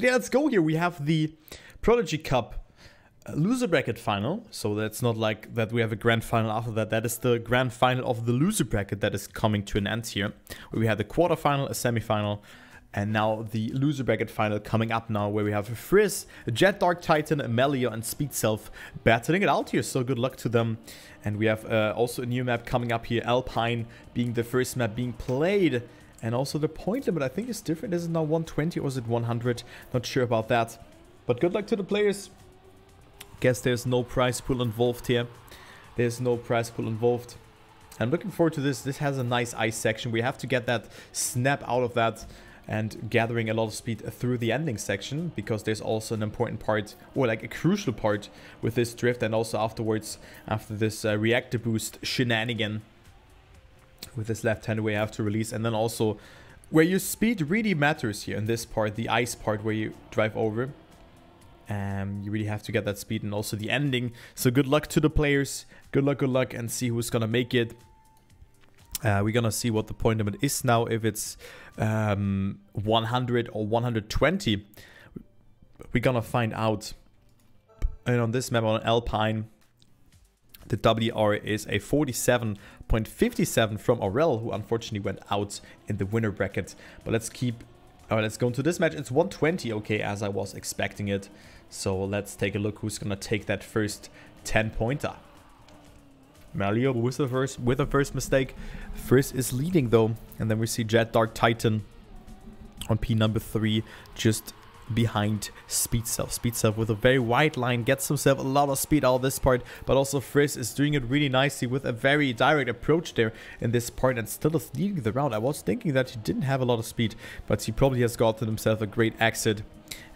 But yeah, let's go here. We have the Prodigy Cup loser bracket final. So that's not like that we have a grand final after that. That is the grand final of the loser bracket that is coming to an end here. We had the quarterfinal, a semifinal, and now the loser bracket final coming up now, where we have Frizz, JetDarkTitan, Melio, and Speedself battling it out here. So good luck to them. And we have also a new map coming up here, Alpine being the first map being played. And also the point limit, I think, is different. Is it now 120 or is it 100? Not sure about that. But good luck to the players. Guess there's no prize pool involved here. There's no prize pool involved. I'm looking forward to this. This has a nice ice section. We have to get that snap out of that, and gathering a lot of speed through the ending section, because there's also an important part, or like a crucial part, with this drift, and also afterwards, after this reactor boost shenanigan with this left-hander where you have to release, and then also where your speed really matters here in this part, the ice part where you drive over. You really have to get that speed, and also the ending. So good luck to the players, good luck, and see who's gonna make it. We're gonna see what the point limit is now, if it's 100 or 120. We're gonna find out. And on this map, on Alpine, the WR is a 47.57 from Aurel, who unfortunately went out in the winner bracket. But let's keep... Alright, let's go into this match. It's 120, okay, as I was expecting it. So let's take a look who's gonna take that first 10-pointer. Melio with the first mistake. Frizz is leading though, and then we see JetDarkTitan on P number 3, just behind Speedself. Speedself with a very wide line gets himself a lot of speed out of this part, but also Frizz is doing it really nicely with a very direct approach there in this part, and still is leading the round. I was thinking that he didn't have a lot of speed, but he probably has gotten himself a great exit,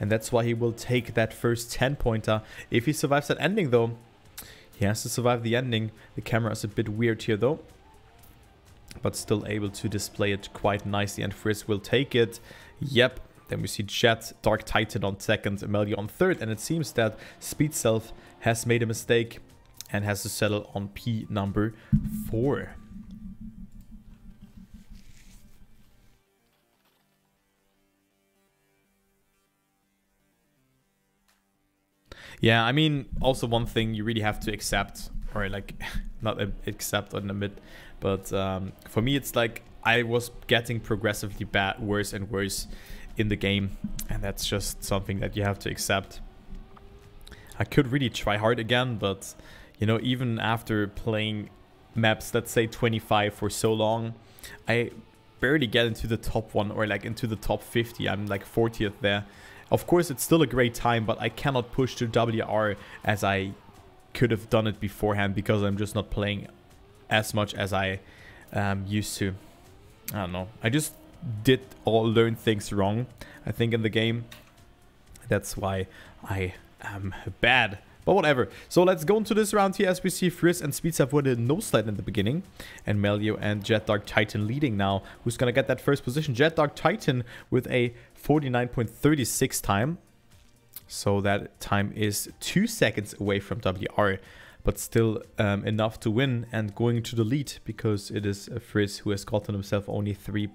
and that's why he will take that first 10-pointer. If he survives that ending though, he has to survive the ending. The camera is a bit weird here though, but still able to display it quite nicely, and Frizz will take it. Yep. Then we see JetDarkTitan on second, Melio on third, and it seems that Speedself has made a mistake and has to settle on P number 4. Yeah, I mean, also one thing you really have to accept, or like, not accept or admit, but for me it's like I was getting progressively bad, worse and worse in the game, and that's just something that you have to accept. I could really try hard again, but you know, even after playing maps, let's say 25 for so long, I barely get into the top 1 or like into the top 50. I'm like 40th there. Of course, it's still a great time, but I cannot push to WR as I could have done it beforehand, because I'm just not playing as much as I used to. I don't know. I just did or learned things wrong, I think, in the game. That's why I am bad. But whatever. So let's go into this round here, as we see Frizz and Speedself with a no-slide in the beginning, and Melio and JetDarkTitan leading now. Who's gonna get that first position? JetDarkTitan with a 49.36 time. So that time is 2 seconds away from WR, but still enough to win and going to the lead, because it is Frizz who has gotten himself only third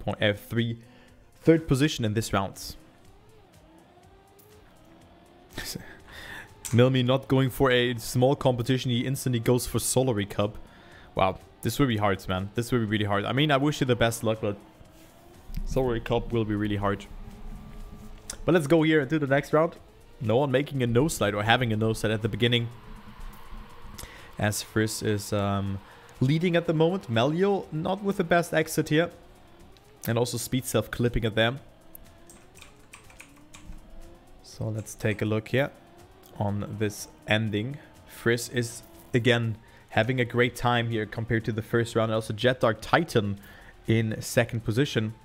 position in this round. Milmi not going for a small competition, he instantly goes for Solary Cup. Wow, this will be hard, man. This will be really hard. I mean, I wish you the best luck, but Solary Cup will be really hard. But let's go here and do the next round. No one making a no-slide or having a no-slide at the beginning, as Frizz is leading at the moment. Melio not with the best exit here, and also Speedself clipping at them. So let's take a look here on this ending. Frizz is again having a great time here compared to the first round. Also JetDarkTitan in second position.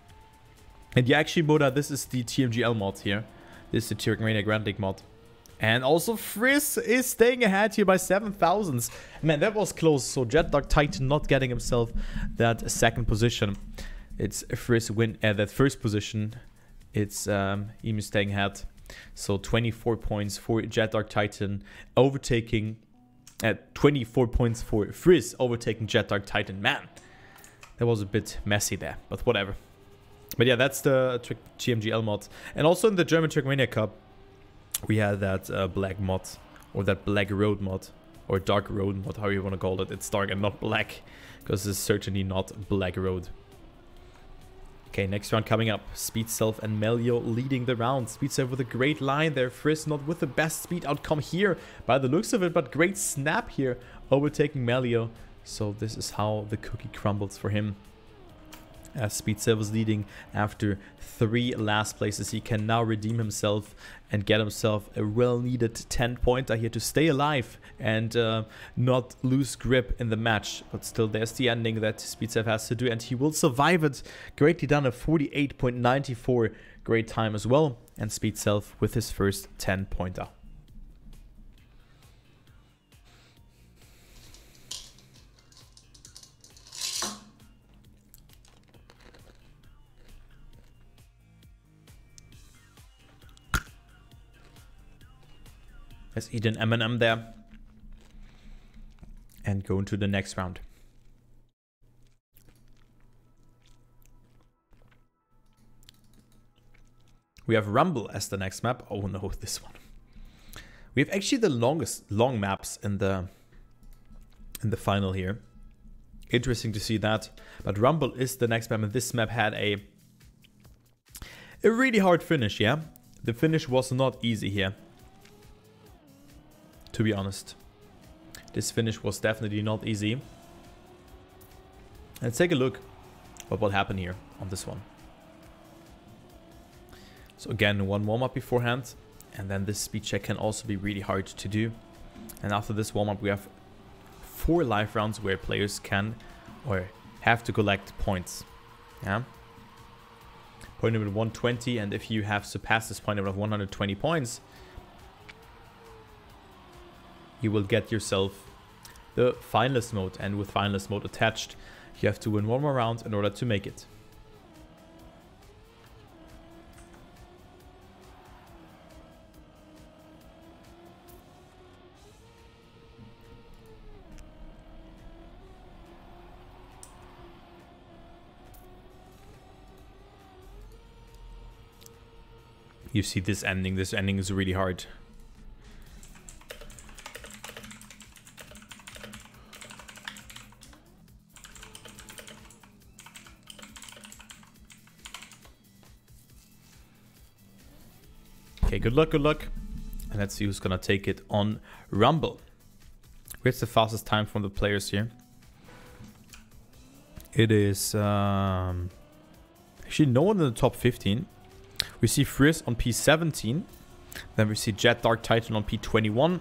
And yeah, actually, Moda, this is the TMGL mod here. This is the Tyrannia Grand League mod. And also Frizz is staying ahead here by 7,000. Man, that was close. So JetDarkTitan not getting himself that second position. It's Frizz win at that first position. It's Emu staying ahead. So 24 points for JetDarkTitan overtaking at 24 points for Frizz overtaking JetDarkTitan. Man, that was a bit messy there, but whatever. But yeah, that's the Trick GMGL mod. And also in the German Trickmania Cup, we had that black mod, or that black road mod, or dark road mod, however you want to call it. It's dark and not black, because it's certainly not black road. Okay, next round coming up. Speedself and Melio leading the round. Speedself with a great line there. Frizz not with the best speed outcome here by the looks of it, but great snap here, overtaking Melio. So this is how the cookie crumbles for him. As Speedself is leading after 3 last places, he can now redeem himself and get himself a well-needed 10-pointer here to stay alive and not lose grip in the match. But still, there's the ending that Speedself has to do, and he will survive it. Greatly done, a 48.94, great time as well. And Speedself with his first 10-pointer. Let's eat an M&M there and go into the next round. We have Rumble as the next map. Oh no, this one. We have actually the long maps in the final here. Interesting to see that. But Rumble is the next map, and this map had a really hard finish, yeah? The finish was not easy here, to be honest. This finish was definitely not easy. Let's take a look what will happen here on this one. So again, one warm-up beforehand, and then this speed check can also be really hard to do. And after this warm-up, we have 4 live rounds where players can or have to collect points. Yeah. Point number 120, and if you have surpassed this point number of 120 points, you will get yourself the finalist mode, and with finalist mode attached, you have to win one more round in order to make it. You see this ending. This ending is really hard. Okay, good luck, good luck. And let's see who's gonna take it on Rumble. Where's the fastest time from the players here? It is actually no one in the top 15. We see Frizz on P17. Then we see JetDarkTitan on P21.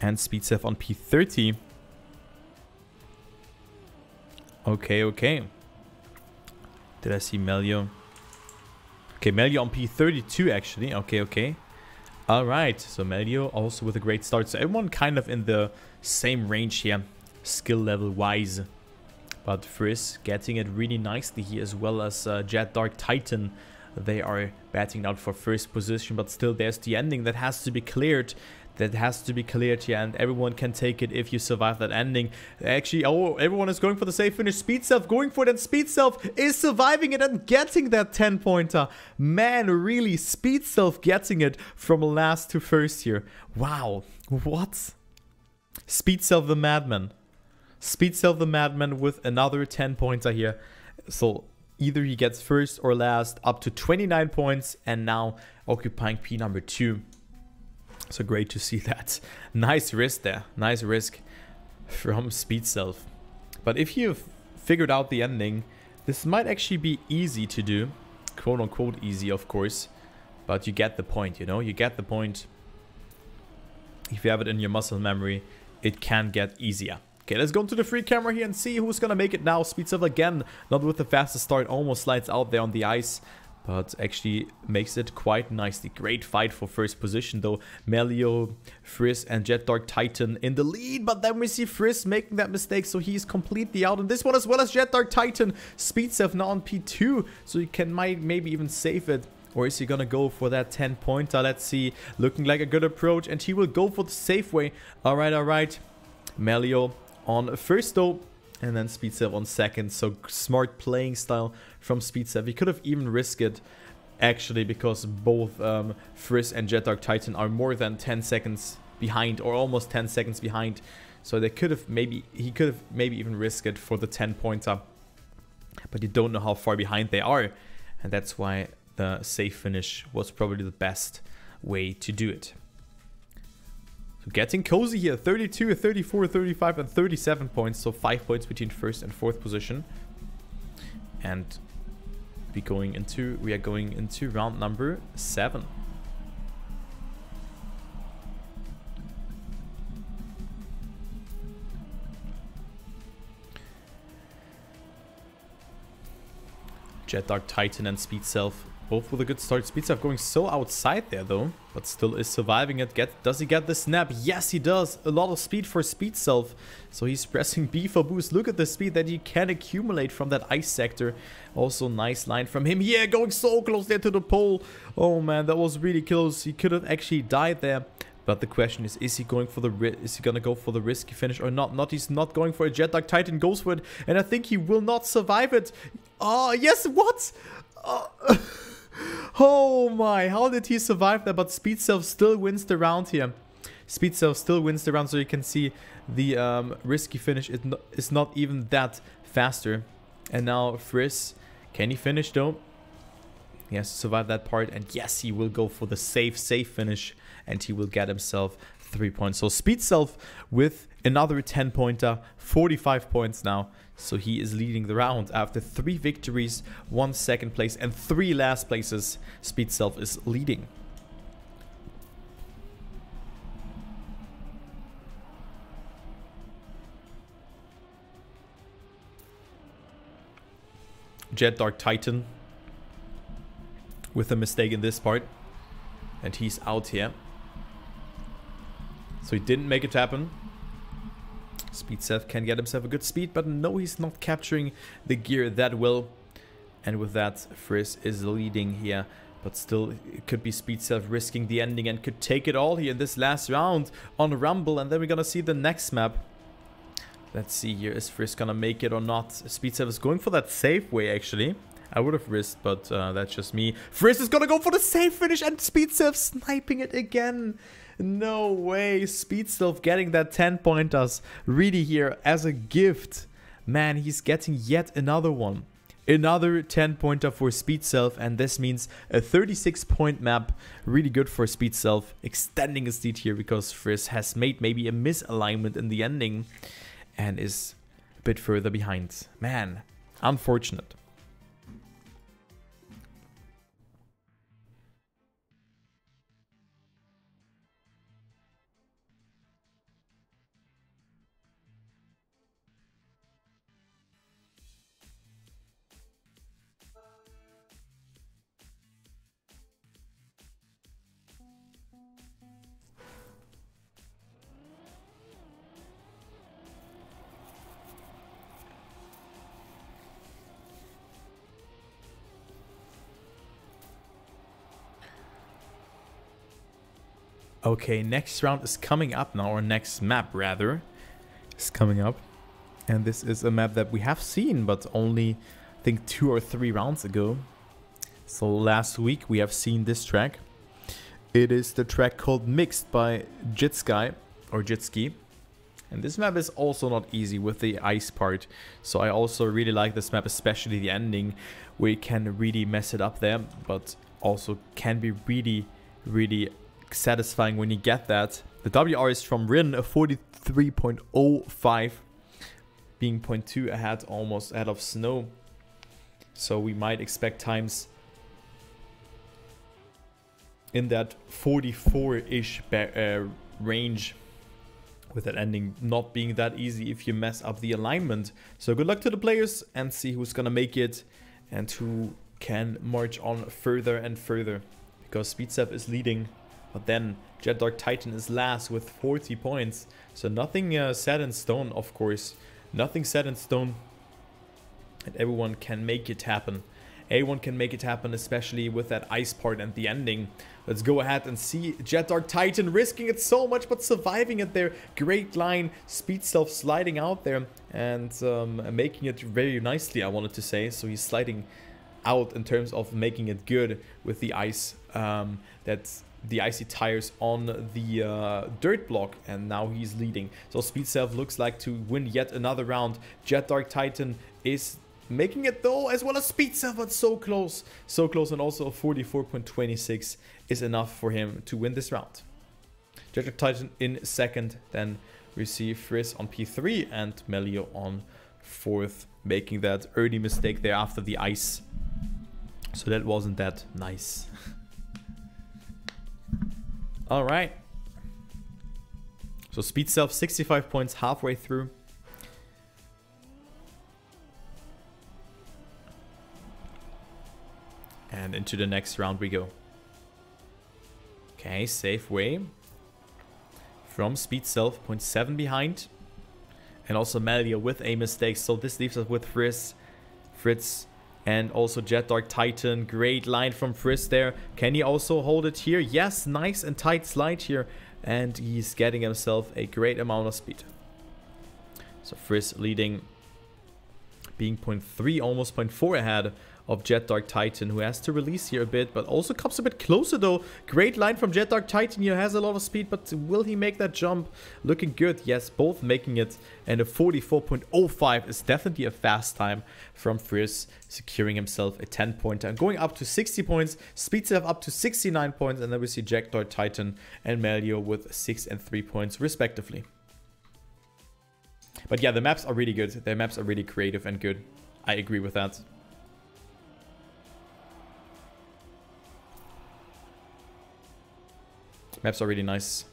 And Speedself on P30. Okay, okay. Did I see Melio? Okay, Melio on P32 actually. Okay, okay. Alright, so Melio also with a great start. So everyone kind of in the same range here, skill level wise. But Frizz getting it really nicely here, as well as JetDarkTitan. They are batting out for first position, but still there's the ending that has to be cleared. That has to be cleared here, and everyone can take it if you survive that ending. Actually, oh, everyone is going for the safe finish. Speedself going for it, and Speedself is surviving it and getting that 10-pointer. Man, really, Speedself getting it from last to first here. Wow, what? Speedself the madman. Speedself the madman with another 10-pointer here. So either he gets first or last, up to 29 points, and now occupying P number 2. So great to see that. Nice risk there. Nice risk from Speedself. But if you've figured out the ending, this might actually be easy to do. Quote unquote easy, of course. But you get the point, you know? You get the point. If you have it in your muscle memory, it can get easier. Okay, let's go into the free camera here and see who's gonna make it now. Speedself again, not with the fastest start, almost slides out there on the ice, but actually makes it quite nicely. Great fight for first position though. Melio, Frizz and JetDarkTitan in the lead, but then we see Frizz making that mistake, so he's completely out on this one, as well as JetDarkTitan. Speedself now on P2, so he can maybe even save it. Or is he gonna go for that 10-pointer? Let's see. Looking like a good approach, and he will go for the safe way. Alright, alright. Melio on first though, and then Speedself on second. So smart playing style from Speedself. He could have even risked it, actually, because both Frizz and JetDarkTitan are more than 10 seconds behind, or almost 10 seconds behind. So they could have maybe even risked it for the 10-pointer. But you don't know how far behind they are, and that's why the safe finish was probably the best way to do it. So getting cozy here, 32, 34, 35, and 37 points, so 5 points between first and fourth position. And we are going into round number 7. JetDarkTitan and Speedself, both with a good start. Speedself going so outside there though, but still is surviving it. Does he get the snap? Yes, he does. A lot of speed for Speedself. So he's pressing B for boost. Look at the speed that he can accumulate from that ice sector. Also nice line from him. Yeah, going so close there to the pole. Oh man, that was really close. He could have actually died there. But the question is he going for the is he gonna go for the risky finish or not? He's not going for a JetDarkTitan goes for it, and I think he will not survive it. Oh yes, what? Oh my, how did he survive that? But Speedself still wins the round here. Speedself still wins the round, so you can see the risky finish is not even that faster. And now Frizz, can he finish though? He has to survive that part, and yes, he will go for the safe finish, and he will get himself 3 points. So Speedself with another 10-pointer, 45 points now. So he is leading the round after 3 victories, 1 second place, and 3 last places. Speedself is leading. JetDarkTitan with a mistake in this part, and he's out here. So he didn't make it happen. Speedself can get himself a good speed, but no, he's not capturing the gear that well. And with that, Frizz is leading here. But still, it could be Speedself risking the ending and could take it all here in this last round on Rumble. And then we're gonna see the next map. Let's see here, is Frizz gonna make it or not? Speedself is going for that safe way, actually. I would have risked, but that's just me. Frizz is gonna go for the safe finish, and Speedself sniping it again. No way. Speedself getting that 10-pointers really here as a gift. Man, he's getting yet another one. Another 10-pointer for Speedself, and this means a 36-point map. Really good for Speedself, extending his lead here because Frizz has made maybe a misalignment in the ending and is a bit further behind. Man, unfortunate. Okay, next round is coming up now, or next map rather, is coming up. And this is a map that we have seen, but only, I think, 2 or 3 rounds ago. So last week we have seen this track. It is the track called Mixed by Jitski, or Jitski. And this map is also not easy with the ice part. So I also really like this map, especially the ending, where you can really mess it up there, but also can be really, really satisfying when you get that. The WR is from Rin, a 43.05, being 0.2 ahead, almost ahead of Snow. So we might expect times in that 44-ish range, with that ending not being that easy if you mess up the alignment. So good luck to the players, and see who's gonna make it and who can march on further and further, because Speedself is leading. But then JetDarkTitan is last with 40 points. So nothing set in stone, of course. Nothing set in stone. And everyone can make it happen Everyone can make it happen, especially with that ice part and the ending. Let's go ahead and see JetDarkTitan risking it so much, but surviving it there. Great line. Speedself sliding out there and making it very nicely, I wanted to say. So he's sliding out in terms of making it good with the ice, that's the icy tires on the dirt block, and now he's leading. So Speedself looks like to win yet another round. JetDarkTitan is making it though, as well as Speedself, but so close, and also 44.26 is enough for him to win this round. JetDarkTitan in second, then we see Frizz on P3 and Melio on fourth, making that early mistake there after the ice. So that wasn't that nice. All right. So Speedself 65 points halfway through. And into the next round we go. Okay, safe way from Speedself, 0.7 behind. And also Melio with a mistake. So this leaves us with Frizz. And also JetDarkTitan, great line from Frizz there. Can he also hold it here? Yes, nice and tight slide here. And he's getting himself a great amount of speed. So Frizz leading, being 0.3, almost 0.4 ahead of JetDarkTitan, who has to release here a bit, but also comes a bit closer though. Great line from JetDarkTitan here, has a lot of speed, but will he make that jump? Looking good, yes, both making it, and a 44.05 is definitely a fast time from Frizz, securing himself a 10-pointer. And going up to 60 points, Speedself up to 69 points, and then we see JetDarkTitan and Melio with 6 and 3 points respectively. But yeah, the maps are really good. Their maps are really creative and good. I agree with that. Maps are really nice.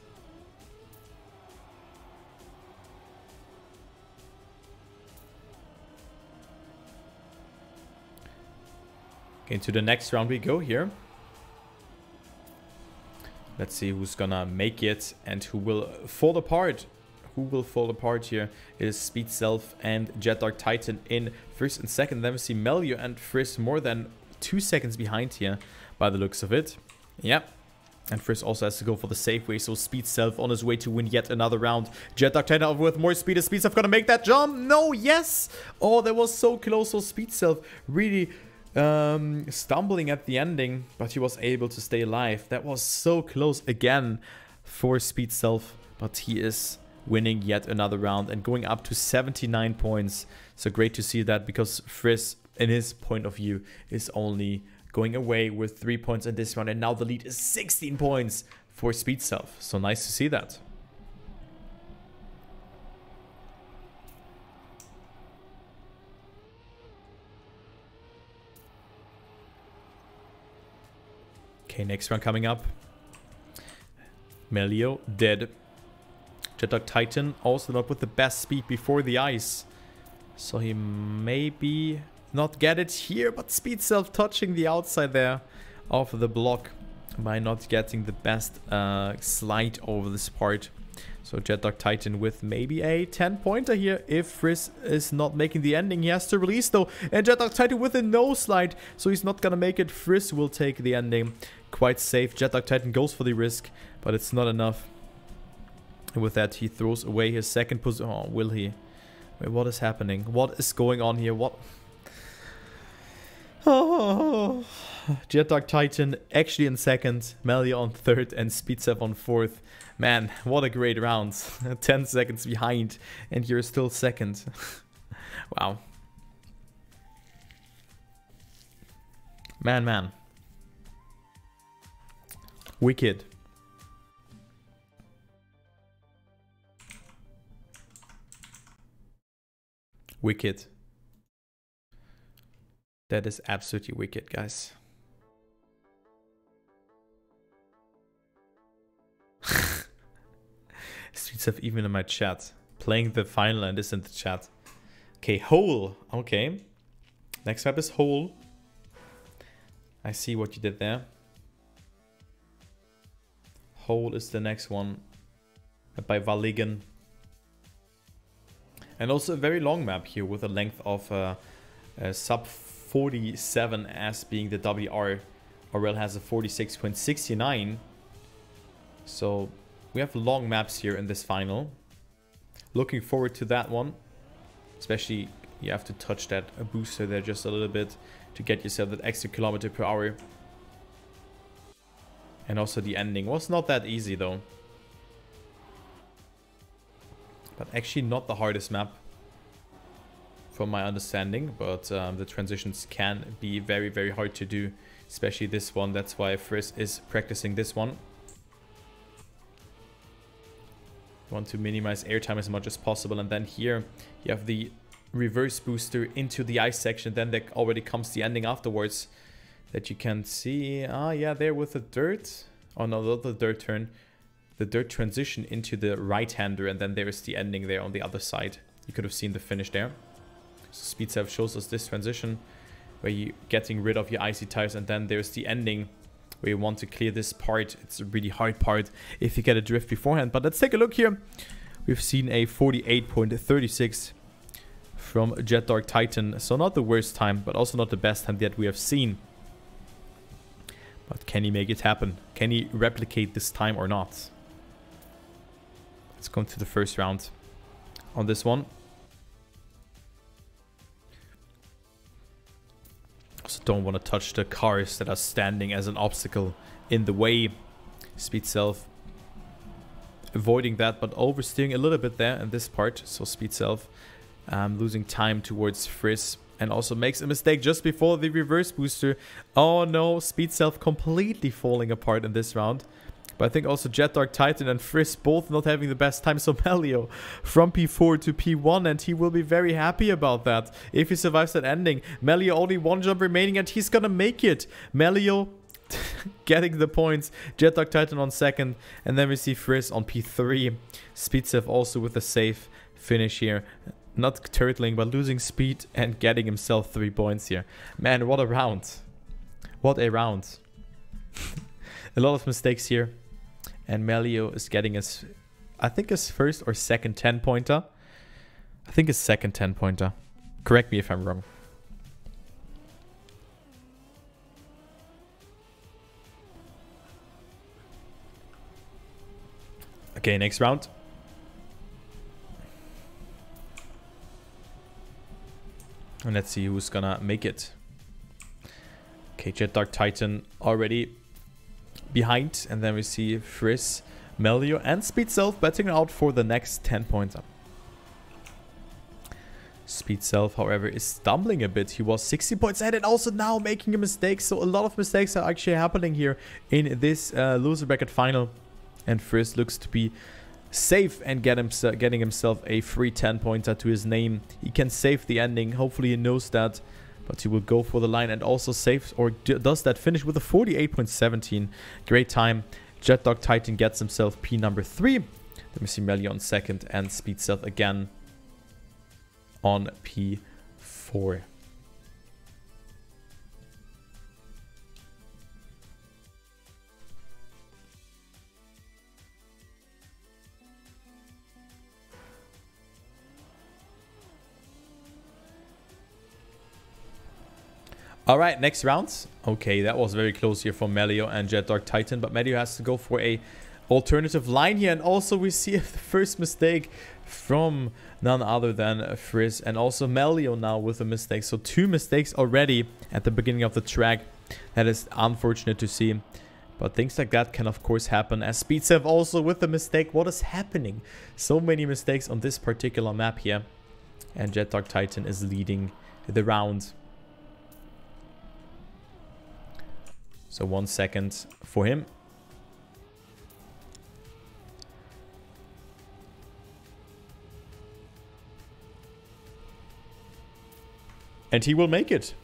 Okay, to the next round we go here. Let's see who's gonna make it and who will fall apart. Who will fall apart here? It is Speedself and JetDarkTitan in first and second. Then we see Melio and Frizz more than 2 seconds behind here by the looks of it. Yep. And Frizz also has to go for the safe way. So Speedself on his way to win yet another round. JetDarkTitan with more speed. Is Speedself gonna make that jump? No, yes! Oh, that was so close. So Speedself really stumbling at the ending, but he was able to stay alive. That was so close again for Speedself, but he is winning yet another round and going up to 79 points. So great to see that, because Frizz, in his point of view, is only going away with 3 points in this round. And now the lead is 16 points for Speedself. So nice to see that. Okay, next round coming up. Melio dead. JetDarkTitan also not with the best speed before the ice. So he maybe not get it here, but Speedself touching the outside there of the block by not getting the best slide over this part. So JetDarkTitan with maybe a 10-pointer here. If Frizz is not making the ending, he has to release though. And JetDarkTitan with a no slide, so he's not gonna make it. Frizz will take the ending. Quite safe. JetDarkTitan goes for the risk, but it's not enough. And with that, he throws away his second position. Oh, will he? Wait, what is happening? What is going on here? What? Oh, JetDarkTitan actually in second, Melio on third, and Speedself on fourth. Man, what a great round. 10 seconds behind, and you're still second. Wow. Man, man. Wicked. Wicked. That is absolutely wicked, guys. Speedself even in my chat. Playing the final and is in the chat. Okay, hole. Okay. Next map is hole. I see what you did there. Hole is the next one. By Valigan. And also a very long map here with a length of sub 47 as being the WR. Aurel has a 46.69. So we have long maps here in this final. Looking forward to that one. Especially you have to touch that booster there just a little bit to get yourself that extra kilometer per hour. And also the ending was not that easy though. But actually not the hardest map from my understanding, but the transitions can be very, very hard to do, especially this one. That's why Frizz is practicing this one. You want to minimize airtime as much as possible. And then here you have the reverse booster into the ice section. Then there already comes the ending afterwards that you can see. Ah, yeah, there with the dirt. Oh, no, not the dirt turn. The dirt transition into the right-hander, and then there is the ending there on the other side. You could have seen the finish there. So Speedself shows us this transition where you're getting rid of your icy tires, and then there's the ending where you want to clear this part. It's a really hard part if you get a drift beforehand. But let's take a look here. We've seen a 48.36 from JetDarkTitan. So not the worst time, but also not the best time that we have seen. But can he make it happen? Can he replicate this time or not? Let's go to the first round on this one. Also don't want to touch the cars that are standing as an obstacle in the way. Speedself avoiding that, but oversteering a little bit there in this part. So Speedself losing time towards Frizz. And also makes a mistake just before the reverse booster. Oh no, Speedself completely falling apart in this round. But I think also JetDarkTitan and Frizz both not having the best time. So Melio from P4 to P1, and he will be very happy about that if he survives that ending. Melio only one jump remaining, and he's gonna make it. Melio getting the points. JetDarkTitan on second, and then we see Frizz on P3. Speedself also with a safe finish here. Not turtling, but losing speed and getting himself 3 points here. Man, what a round. What a round. A lot of mistakes here. And Melio is getting his, I think his first or second 10-pointer. I think his second 10-pointer. Correct me if I'm wrong. Okay, next round. And let's see who's gonna make it. Okay, JetDarkTitan already behind. And then we see Frizz, Melio, and Speedself betting out for the next 10-pointer. Speedself, however, is stumbling a bit. He was 60 points ahead and also now making a mistake. So a lot of mistakes are actually happening here in this loser bracket final. And Frizz looks to be safe and getting himself a free 10-pointer to his name. He can save the ending. Hopefully he knows that. But he will go for the line and also saves or does that finish with a 48.17. Great time. JetDarkTitan gets himself P number 3. Let me see Melio on second and Speedself again on P4. All right, next round. Okay, that was very close here for Melio and JetDarkTitan, but Melio has to go for a alternative line here. And also we see the first mistake from none other than Frizz, and also Melio now with a mistake. So 2 mistakes already at the beginning of the track. That is unfortunate to see. But things like that can of course happen. As Speedself also with a mistake. What is happening? So many mistakes on this particular map here. And JetDarkTitan is leading the round. So 1 second for him. And he will make it.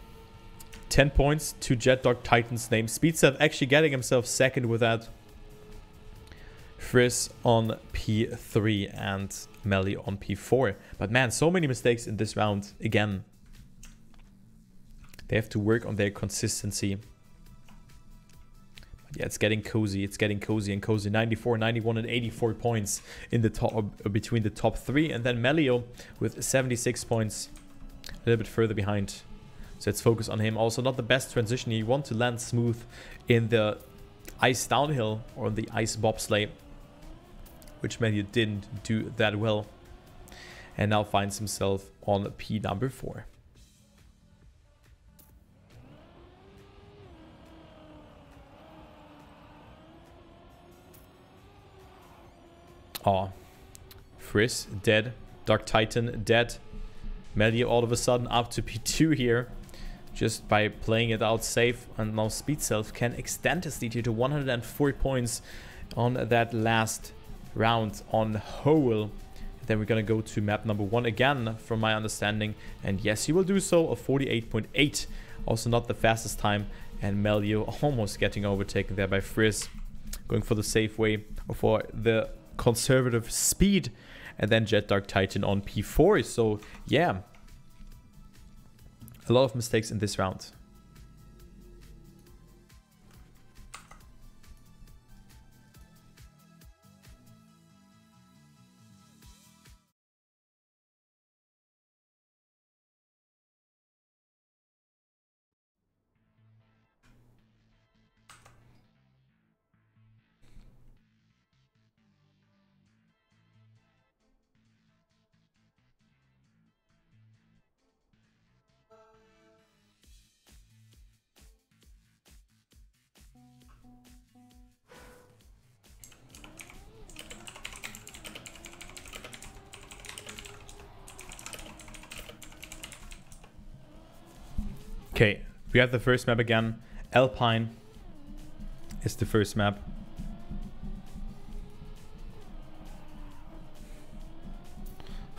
10 points to JetDarkTitan's name. Speedself actually getting himself second with that. Frizz on P3 and Melio on P4. But man, so many mistakes in this round again. They have to work on their consistency. Yeah, it's getting cozy. It's getting cozy and cozy. 94, 91, and 84 points in the top between the top 3. And then Melio with 76 points. A little bit further behind. So let's focus on him. Also not the best transition. You want to land smooth in the ice downhill or on the ice bobsleigh, which Melio didn't do that well. And now finds himself on P number 4. Oh, Frizz dead, DarkTitan dead, Melio all of a sudden up to P2 here, just by playing it out safe. And now Speedself can extend his lead here to 104 points on that last round on Howell. Then we're gonna go to map number 1 again, from my understanding, and yes, he will do so. A 48.8, also not the fastest time, and Melio almost getting overtaken there by Frizz, going for the safe way or for the conservative speed. And then JetDarkTitan on P4. So yeah, a lot of mistakes in this round. Okay, we have the first map again. Alpine is the first map.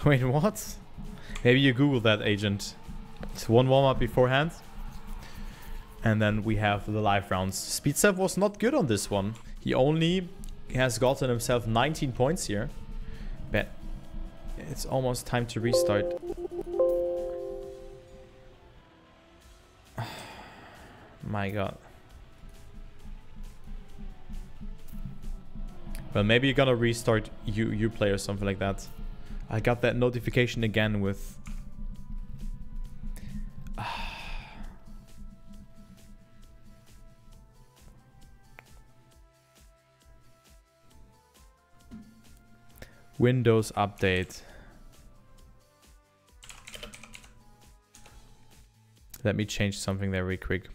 Wait, what? Maybe you Google that, agent. It's one warm-up beforehand. And then we have the live rounds. Speedself was not good on this one. He only has gotten himself 19 points here. But it's almost time to restart. My god. Well, maybe you're gonna restart you play or something like that. I got that notification again with... Windows update. Let me change something there real quick.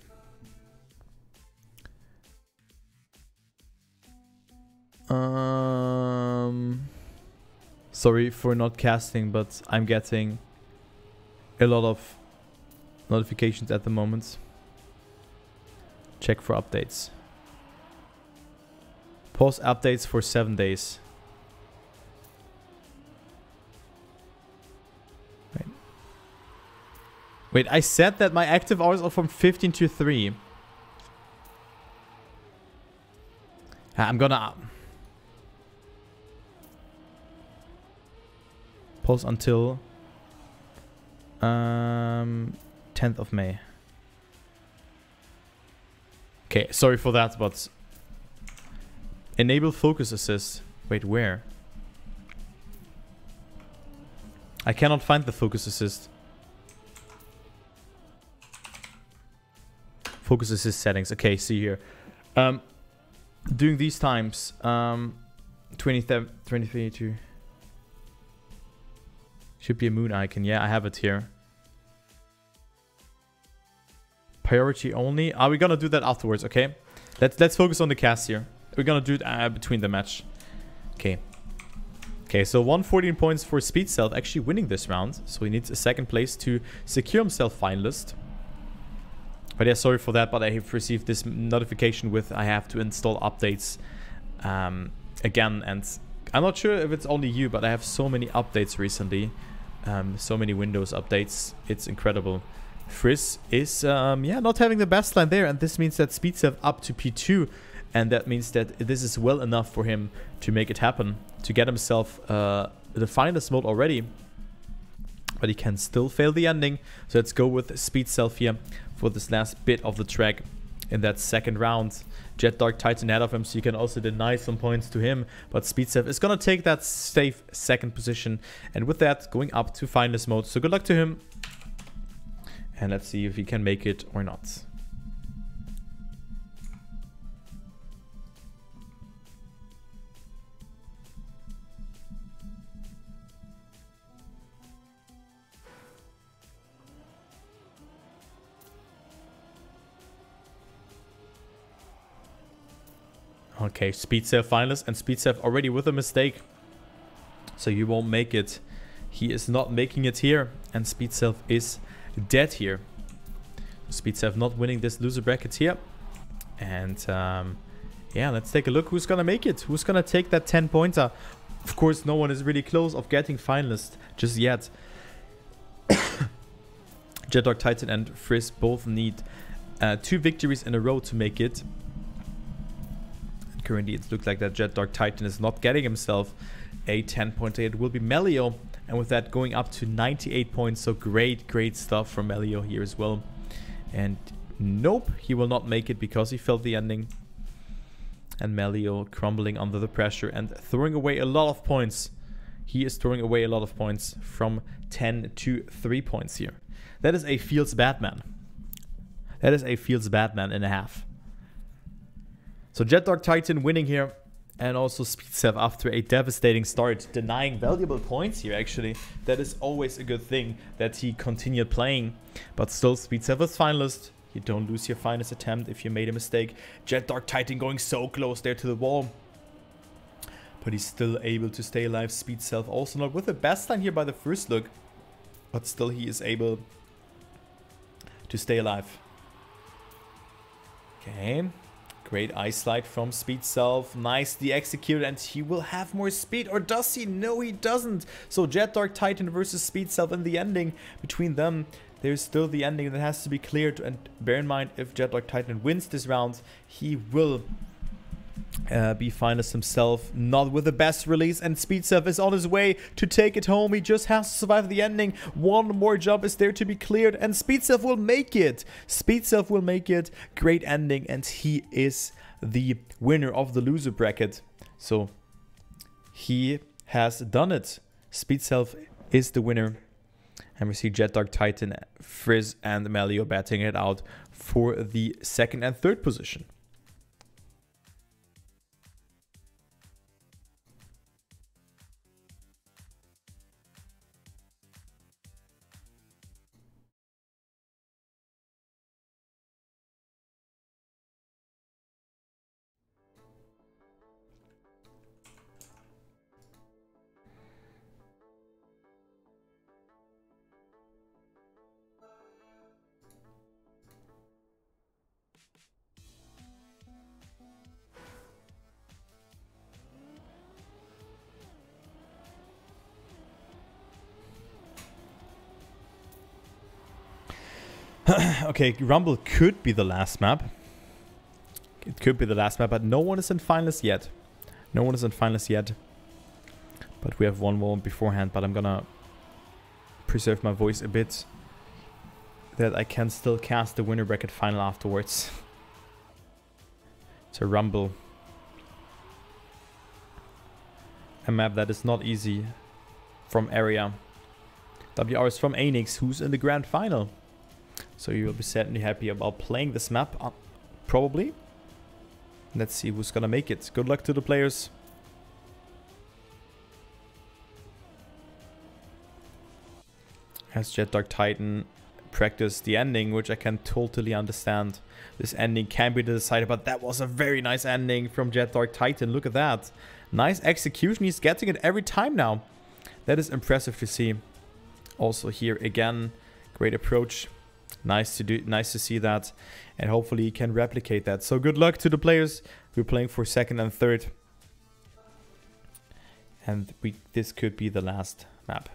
Sorry for not casting, but I'm getting a lot of notifications at the moment. Check for updates. Pause updates for 7 days. Wait, I said that my active hours are from 15 to 3. I'm gonna... pause until 10th of May. Okay, sorry for that, but enable focus assist. Wait, where? I cannot find the focus assist. Focus assist settings. Okay, see here. During these times, 23 to... Should be a moon icon. Yeah, I have it here. Priority only. Are we gonna do that afterwards? Okay. Let's focus on the cast here. We're gonna do it between the match. Okay. Okay, so 114 points for Speedself, actually winning this round. So he needs a second place to secure himself finalist. But yeah, sorry for that. But I have received this notification with I have to install updates again. And I'm not sure if it's only you, but I have so many updates recently. So many Windows updates. It's incredible. Frizz is yeah, not having the best line there, and this means that Speedself up to P2, and that means that this is well enough for him to make it happen, to get himself the finalist mode already. But he can still fail the ending, so let's go with Speedself here for this last bit of the track in that second round. JetDarkTitan ahead of him, so you can also deny some points to him, but Speedself is gonna take that safe second position, and with that going up to finalist mode. So good luck to him, And let's see if he can make it or not. Okay, Speedself finalist, and Speedself already with a mistake. So you won't make it. He is not making it here, and Speedself is dead here. Speedself not winning this loser bracket here. And yeah, let's take a look who's gonna make it. Who's gonna take that 10-pointer? Of course, no one is really close of getting finalist just yet. JetDarkTitan and Frizz both need 2 victories in a row to make it. Currently, it looks like that JetDarkTitan is not getting himself a 10-pointer. It will be Melio, and with that going up to 98 points. So great, great stuff from Melio here as well. And nope, he will not make it because he failed the ending. And Melio crumbling under the pressure and throwing away a lot of points. He is throwing away a lot of points from 10 to 3 points here. That is a Fields Batman. That is a Fields Batman and a half. So JetDarkTitan winning here, and also Speedself after a devastating start, denying valuable points here actually. That is always a good thing that he continued playing, but still Speedself is finalist. You don't lose your finalist attempt if you made a mistake. JetDarkTitan going so close there to the wall, but he's still able to stay alive. Speedself also not with the best time here by the first look, but still he is able to stay alive. Okay. Great ice slide from Speedself, nicely executed, and he will have more speed, or does he? No, he doesn't. So JetDarkTitan versus Speedself in the ending. Between them, there's still the ending that has to be cleared, and bear in mind, if JetDarkTitan wins this round, he will be finalist himself, not with the best release, and Speedself is on his way to take it home. He just has to survive the ending. One more jump is there to be cleared, and Speedself will make it. Speedself will make it. Great ending, and he is the winner of the loser bracket. So he has done it. Speedself is the winner, and we see JetDarkTitan, Frizz, and Melio batting it out for the 2nd and 3rd position. Okay, Rumble could be the last map. It could be the last map, but no one is in finalist yet. No one is in finalist yet. But we have one more beforehand, but I'm gonna preserve my voice a bit. That I can still cast the winner bracket final afterwards. So Rumble. A map that is not easy from area. WR is from Anix, who's in the grand final. So you will be certainly happy about playing this map, probably. Let's see who's gonna make it. Good luck to the players. As JetDarkTitan practiced the ending, which I can totally understand. This ending can be decided, but that was a very nice ending from JetDarkTitan. Look at that. Nice execution. He's getting it every time now. That is impressive to see. Also here again, great approach. Nice to do, nice to see that, and hopefully you can replicate that. So good luck to the players. We're playing for 2nd and 3rd, and this could be the last map.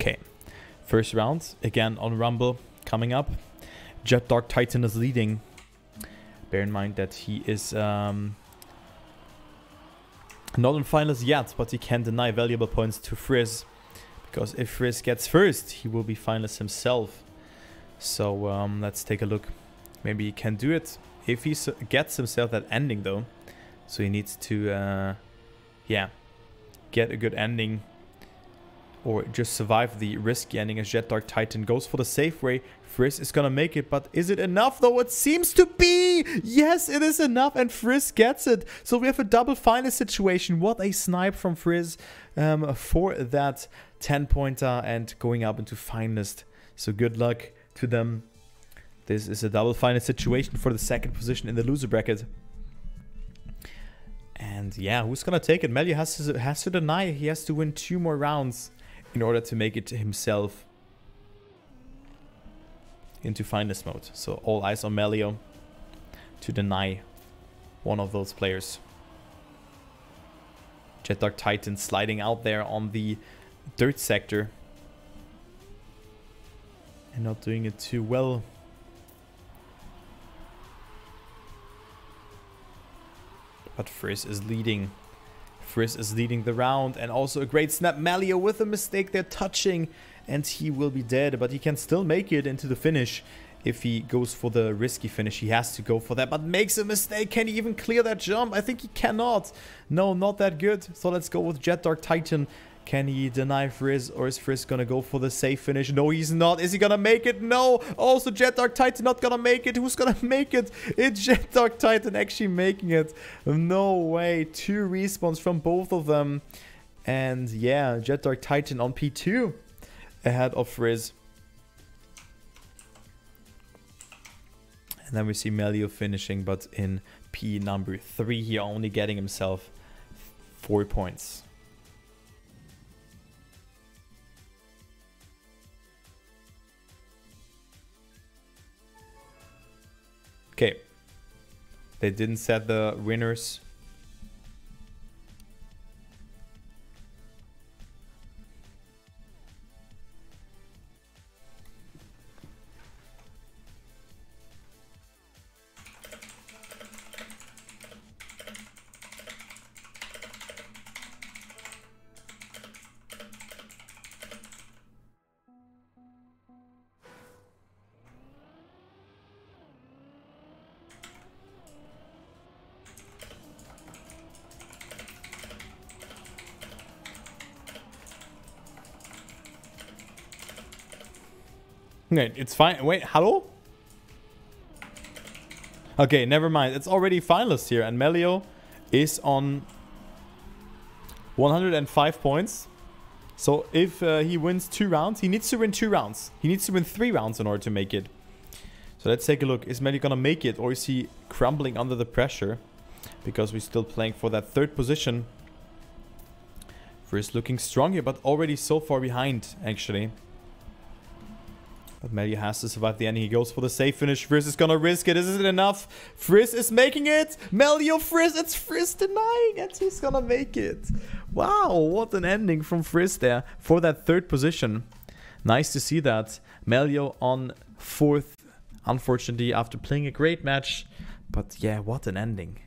Okay. First round, again on Rumble, coming up. JetDarkTitan is leading. Bear in mind that he is not in finals yet, but he can deny valuable points to Frizz. Because if Frizz gets first, he will be finalist himself. So let's take a look. Maybe he can do it if he gets himself that ending though. So he needs to, yeah, get a good ending or just survive the risky ending as JetDarkTitan goes for the safe way. Frizz is gonna make it, but is it enough though? It seems to be! Yes, it is enough and Frizz gets it. So we have a double finalist situation. What a snipe from Frizz for that 10-pointer and going up into finalist. So good luck to them. This is a double finalist situation for the second position in the loser bracket. And yeah, who's gonna take it? Melio has to deny. He has to win 2 more rounds in order to make it himself into finalist mode. So all eyes on Melio to deny one of those players. JetDarkTitan sliding out there on the dirt sector. And not doing it too well. But Frizz is leading. Frizz is leading the round. And also a great snap. Melio with a mistake. They're touching. And he will be dead. But he can still make it into the finish. If he goes for the risky finish. He has to go for that. But makes a mistake. Can he even clear that jump? I think he cannot. No, not that good. So let's go with JetDarkTitan. Can he deny Frizz, or is Frizz gonna go for the safe finish? No, he's not. Is he gonna make it? No. Also, JetDarkTitan not gonna make it. Who's gonna make it? It's JetDarkTitan actually making it. No way. 2 respawns from both of them. And yeah, JetDarkTitan on P2 ahead of Frizz. And then we see Melio finishing, but in P number 3, here only getting himself 4 points. Okay, they didn't set the winners. Okay, it's fine. Wait, hello? Okay, never mind. It's already finalist here. And Melio is on 105 points. So if he wins 2 rounds, he needs to win 2 rounds. He needs to win 3 rounds in order to make it. So let's take a look. Is Melio gonna make it, or is he crumbling under the pressure? Because we're still playing for that 3rd position. Frizz looking strong here, but already so far behind, actually. But Melio has to survive the ending. He goes for the safe finish. Frizz is gonna risk it. Is it enough? Frizz is making it. Melio, Frizz. It's Frizz denying it. He's gonna make it. Wow, what an ending from Frizz there for that 3rd position. Nice to see that. Melio on 4th, unfortunately, after playing a great match. But yeah, what an ending.